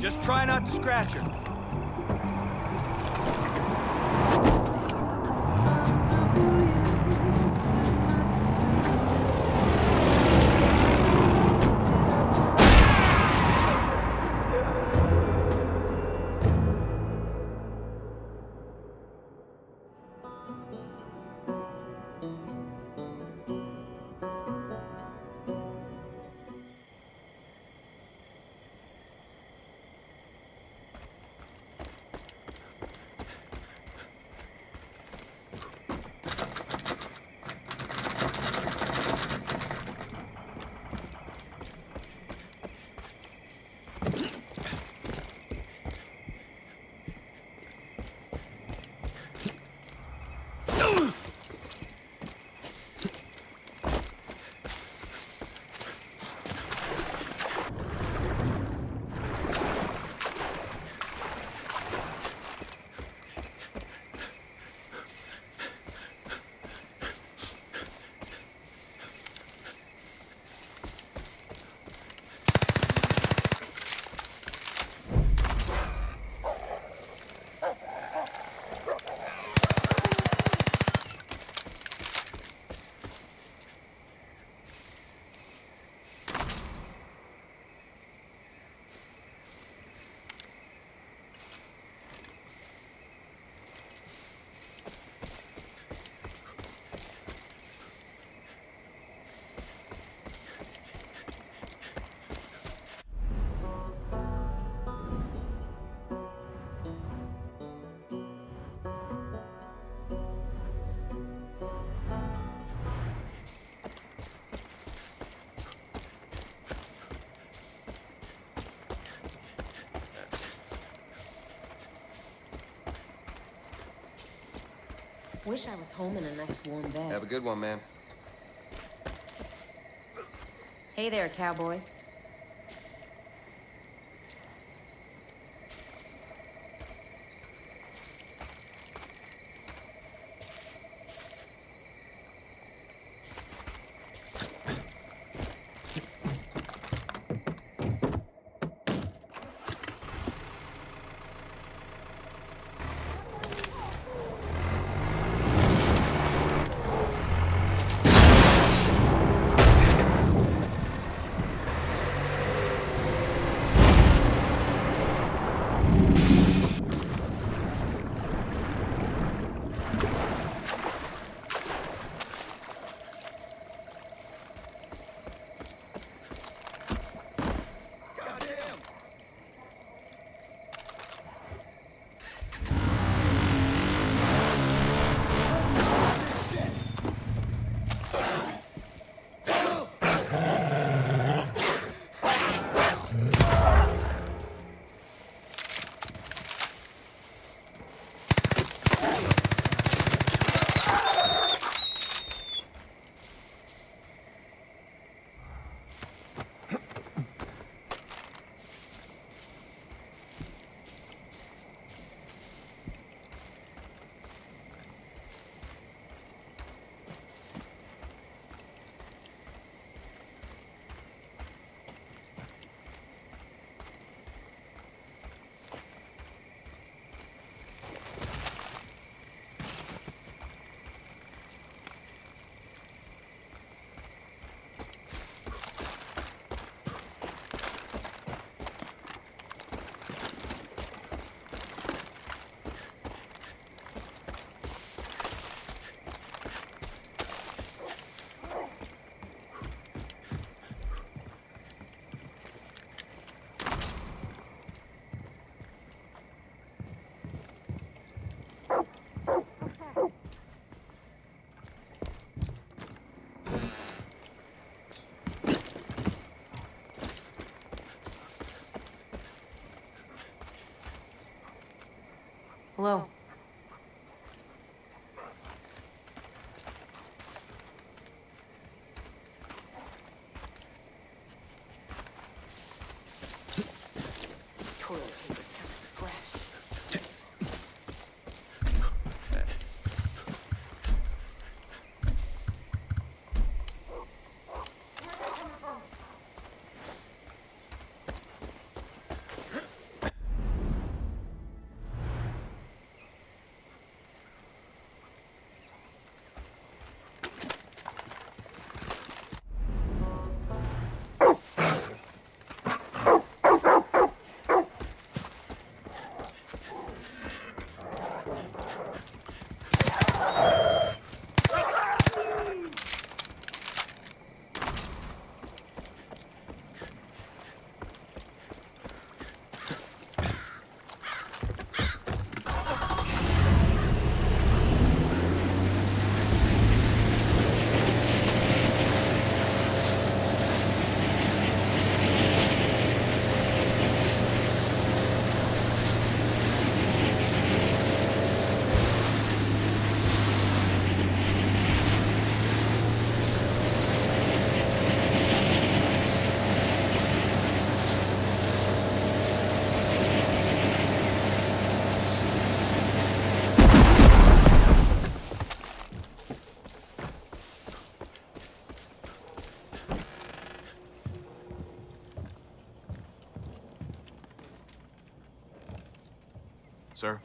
Just try not to scratch her. Wish I was home in a nice warm bed. Have a good one, man. Hey there, cowboy. Hello. Sir?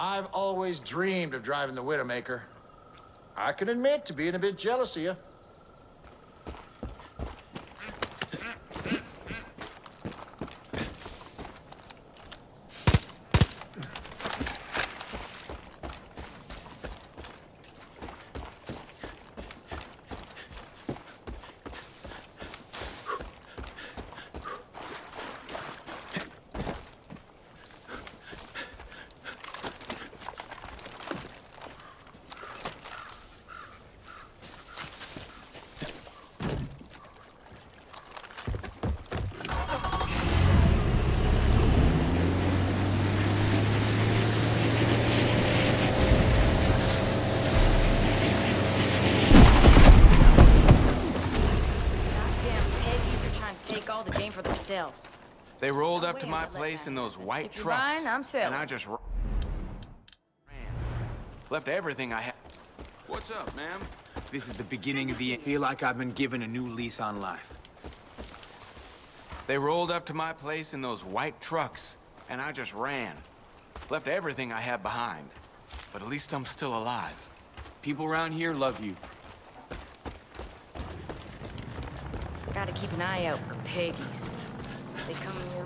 I've always dreamed of driving the Widowmaker. I can admit to being a bit jealous of you. They rolled up to my place in those white trucks, and I just ran. Left everything I had. What's up, ma'am? This is the beginning of the end. I feel like I've been given a new lease on life. They rolled up to my place in those white trucks, and I just ran. Left everything I had behind, but at least I'm still alive. People around here love you. Gotta keep an eye out for Peggy's. They come in here.